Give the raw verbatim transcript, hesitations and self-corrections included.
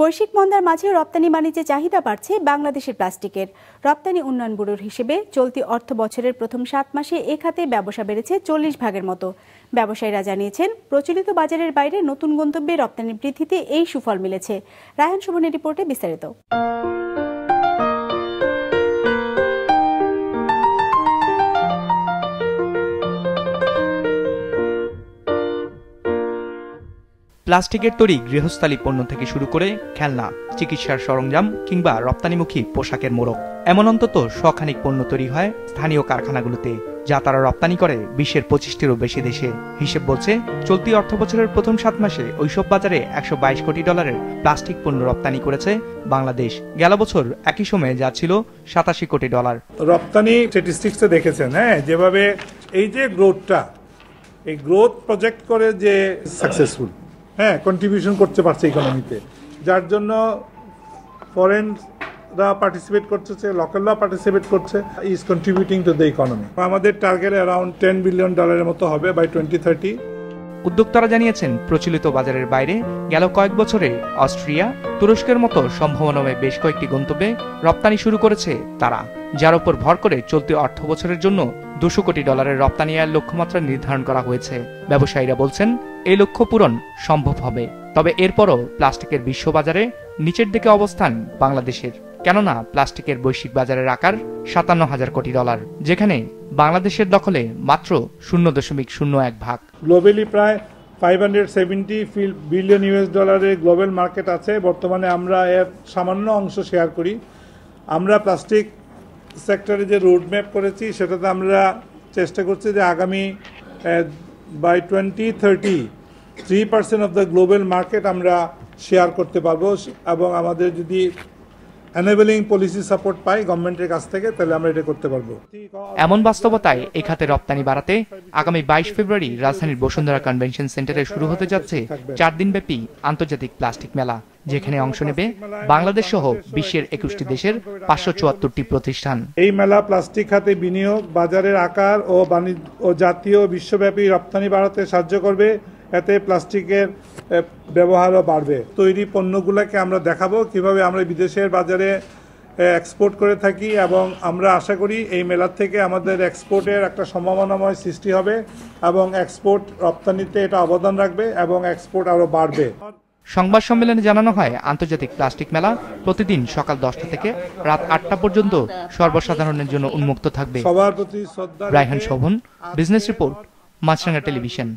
বৈশ্বিক মন্দার মাঝে রপ্তানি বাণিজ্যে চাহিদা বাড়ছে বাংলাদেশের প্লাস্টিকের। রপ্তানি উন্নয়ন ব্যুরোর হিসেবে চলতি অর্থ বছরের প্রথম সাত মাসে এ খাতে ব্যবসা বেড়েছে চল্লিশ ভাগের মতো। ব্যবসায়ীরা জানিয়েছেন, প্রচলিত বাজারের বাইরে নতুন গন্তব্যে রপ্তানি বৃদ্ধিতে এই সুফল মিলেছে। রায়হান শোভনের রিপোর্টে বিস্তারিত। প্লাস্টিকের তৈরি গৃহস্থালী পণ্য থেকে শুরু করে খেলনা, চিকিৎসার সরঞ্জাম কিংবা রপ্তানিমুখী পোশাকের মোড়ক, এমন অন্তত শখানিক পণ্য তৈরি হয় স্থানীয় কারখানাগুলোতে, যা তারা রপ্তানি করে বিশ্বের পঁচিশটিরও বেশি দেশে। হিসেব বলছে, চলতি অর্থবছরের প্রথম সাত মাসে ওইসব বাজারে একশো বাইশ কোটি ডলারের প্লাস্টিক পণ্য রপ্তানি করেছে বাংলাদেশ। গেল বছর একই সময়ে যা ছিল সাতাশি কোটি ডলার। রপ্তানি স্ট্যাটিস্টিক্সে দেখেছেন, হ্যাঁ, যেভাবে এই যে গ্রোথটা, এই গ্রোথ প্রজেক্ট করে যে সাকসেসফুল, হ্যাঁ, কন্ট্রিবিউশন করতে পারছে ইকোনমিতে, যার জন্য ফরেনরা পার্টিসিপেট করছে, লোকালরা পার্টিসিপেট করছে, is contributing to the economy. আমাদের টার্গেট অ্যারাউন্ড টেন বিলিয়ন ডলারের মতো হবে বাই টোয়েন্টি থার্টি। উদ্যোক্তারা জানিয়েছেন, প্রচলিত বাজারের বাইরে গেল কয়েক বছরে অস্ট্রিয়া, তুরস্কের মতো সম্ভাবনাময় বেশ কয়েকটি গন্তব্যে রপ্তানি শুরু করেছে তারা, যার উপর ভর করে চলতি অর্থ বছরের জন্য দুশো কোটি ডলারের রপ্তানি আয়ের লক্ষ্যমাত্রা নির্ধারণ করা হয়েছে। ব্যবসায়ীরা বলছেন, এই লক্ষ্য পূরণ সম্ভব হবে। তবে এরপরও প্লাস্টিকের বিশ্ববাজারে নিচের দিকে অবস্থান বাংলাদেশের, কেননা প্লাস্টিকের বৈশ্বিক বাজারের আকার সাতান্ন হাজার কোটি ডলার, যেখানে বাংলাদেশের দখলে মাত্র শূন্য দশমিক শূন্য এক ভাগ। গ্লোবালি প্রায় five hundred seventy billion US ডলারের গ্লোবাল মার্কেট আছে। বর্তমানে আমরা এর সামান্য অংশ শেয়ার করি। আমরা প্লাস্টিক সেক্টরে যে রোডম্যাপ করেছি, সেটাতে আমরা চেষ্টা করছি যে আগামী by twenty thirty three percent of the global market আমরা শেয়ার করতে পারবো, এবং আমাদের যদি এনেবলিং পলিসি সাপোর্ট পাই গভর্নমেন্টের কাছ থেকে, তাহলে আমরা এটা করতে পারবো। এমন বাস্তবতায় এই খাতে রপ্তানি বাড়াতে আগামী বাইশ ফেব্রুয়ারি রাজধানীর বসুন্ধরা কনভেনশন সেন্টারে শুরু হতে যাচ্ছে চার দিনব্যাপী আন্তর্জাতিক প্লাস্টিক মেলা, যেখানে অংশ নেবে বাংলাদেশ সহ বিশ্বের একুশটি দেশের পাঁচশো চুয়াত্তরটি প্রতিষ্ঠান। এই মেলা প্লাস্টিক খাতে বিনিয়োগ, বাজারের আকার ও বাণিজ্য ও জাতীয় বিশ্বব্যাপী রপ্তানি বাড়াতে সাহায্য করবে। এতে প্লাস্টিকের ব্যবহারও বাড়বে। তৈরি পণ্যগুলোকে আমরা দেখাবো কিভাবে আমরা বিদেশের বাজারে এক্সপোর্ট করে থাকি, এবং আমরা আশা করি এই মেলা থেকে আমাদের এক্সপোর্টের একটা সম্ভাবনাময় সৃষ্টি হবে, এবং এক্সপোর্ট রপ্তানিতে এটা অবদান রাখবে, এবং এক্সপোর্ট আরও বাড়বে। সংবাদ সম্মেলনে জানানো হয়, আন্তর্জাতিক প্লাস্টিক মেলা প্রতিদিন সকাল দশটা থেকে রাত আটটা পর্যন্ত সর্বসাধারণের জন্য উন্মুক্ত থাকবে। সবার প্রতি শ্রদ্ধা। Raihan Shovon, business report, Maasranga television.